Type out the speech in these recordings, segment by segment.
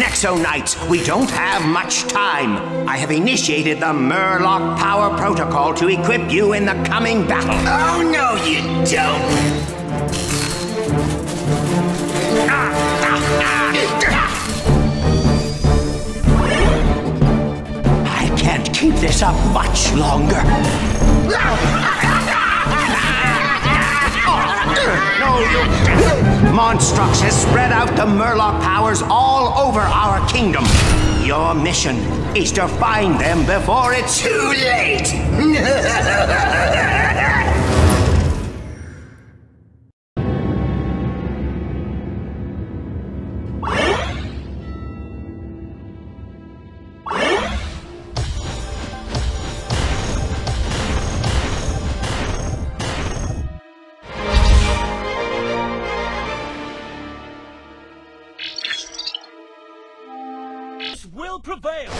Nexo Knights, we don't have much time. I have initiated the Merlock Power Protocol to equip you in the coming battle. Oh, no, you don't. I can't keep this up much longer. No, you can't. Monstrox has spread out the Merlock powers all over our kingdom. Your mission is to find them before it's too late. Will prevail.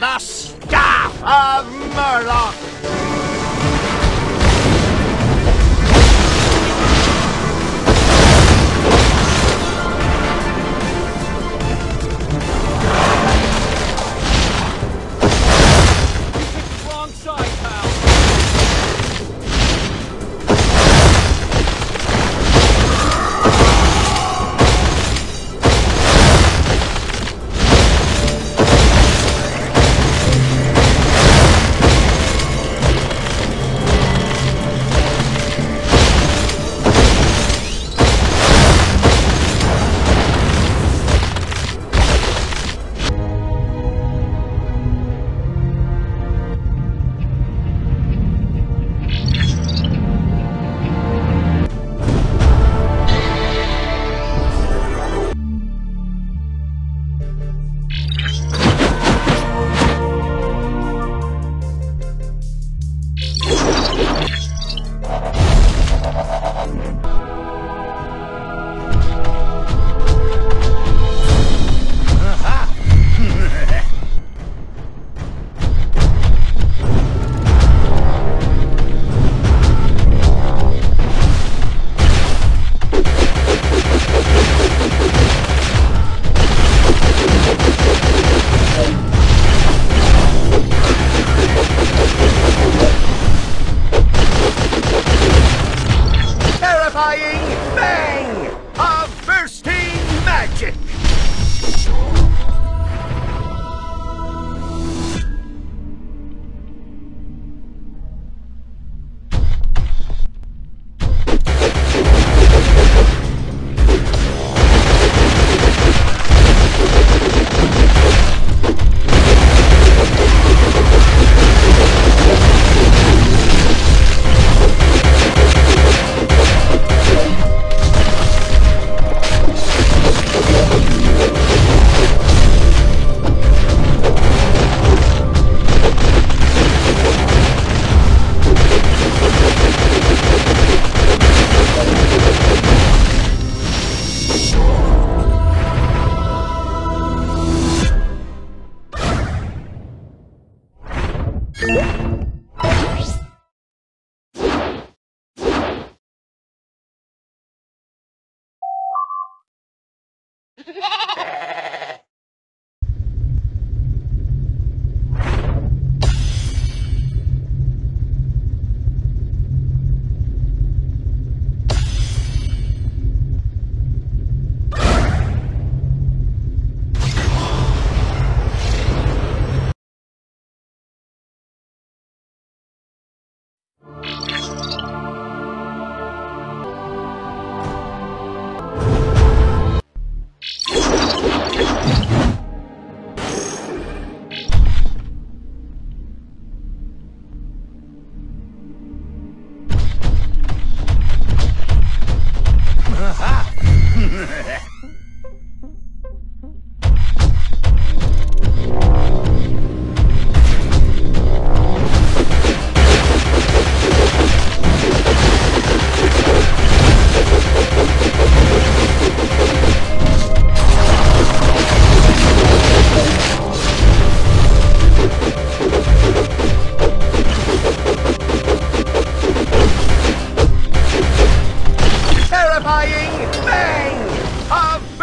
The Staff of Merlock. You picked the wrong side, pal. Bang of bursting magic. Bang of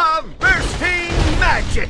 of bursting magic!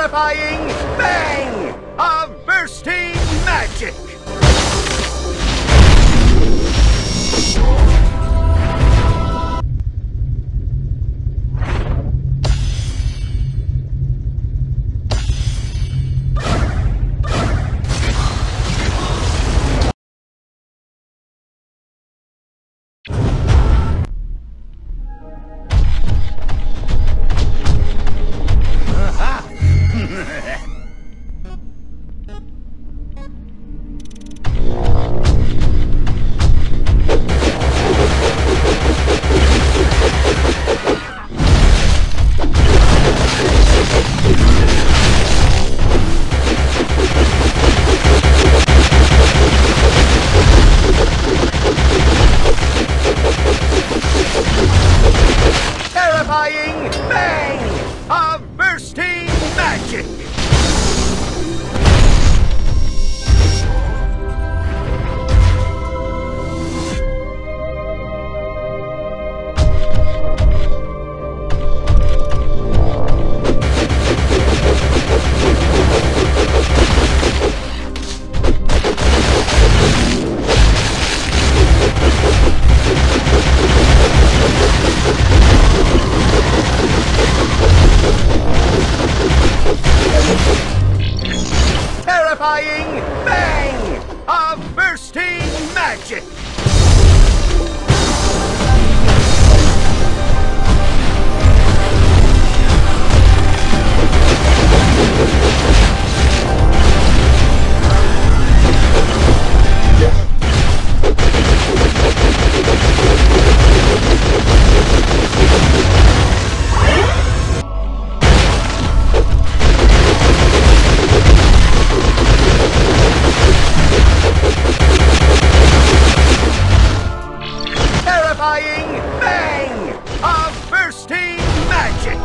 terrifying bang of bursting magic! Bang of bursting magic! Bang of bursting magic!